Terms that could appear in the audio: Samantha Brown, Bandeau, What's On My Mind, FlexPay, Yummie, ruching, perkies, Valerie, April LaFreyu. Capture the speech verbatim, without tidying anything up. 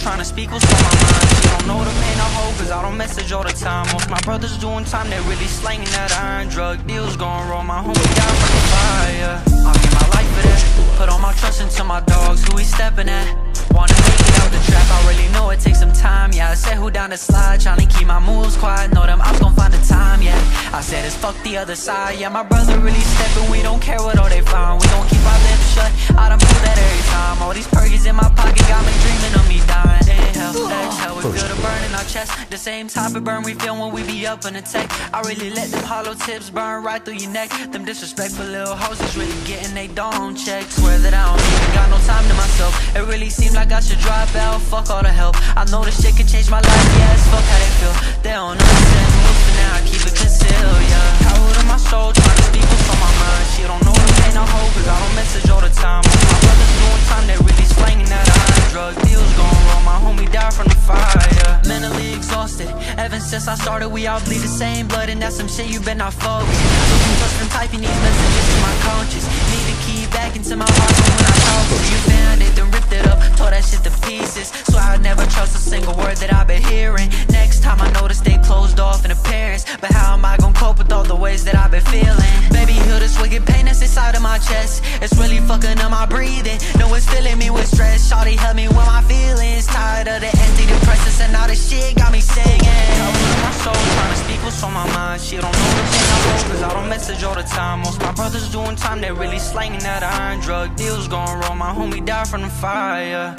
tryna speak what's on my mind. She don't know the pain I hold, cause I don't message all the time. Most my brothers doing time, they really slanging that iron. Drug deals gon' roll, my homie down for the fire. I'll give my life for that. Put all my trust into my dogs, who he steppin' at. Wanna make it out the trap, I really know it takes some time. Yeah, I said who down the slide, tryna keep my moves quiet. Know them ops gon' find the time, yeah. I said it's fuck the other side, yeah. My brother really steppin', we don't care what all they find. We gon' keep our lips shut, I done pull that every time. All these perkies in my pocket got me dreaming of me dying. Ain't hell, that's how we feel the burn in our chest. The same type of burn we feel when we be up in the tech. I really let them hollow tips burn right through your neck. Them disrespectful little hoses really getting they don't check. Swear that I don't even got no time to myself. It really seems like I should drop out, fuck all the help. I know this shit could change my life, yeah, it's fuck how they feel. They don't know what's in the mood, but now I keep it concealed, yeah. Coward on my soul, trying to speak what's on my mind. She don't know the pain I hold, cause I don't message all the time. My brother's doing time, they really slanging that iron. Drug deals gon' roll, my homie died from the fire. Mentally exhausted, ever since I started, we all bleed the same blood. And that's some shit you better not focus. Losing trust from typing these messages to my conscience. Need to key back into my heart when I talk. You found it, then ripped it up, tore that shit to pieces. So I never trust a single word that I've been hearing. Next time I notice they closed off in appearance. But how am I gonna cope with all the ways that I've been feeling? Baby, heal this wicked pain that's inside of my chest. It's really fucking up my breathing. No, it's filling me with stress. Shawty help me with my feelings. Tired of the antidepressants and all this shit got me singing. Coward my soul, trying to speak what's on my mind. She don't know the pain I hold, cause I don't message all the time. Most my brothers doing time, they really slanging that iron. Drug deals gon' roll, my homie died from the fire.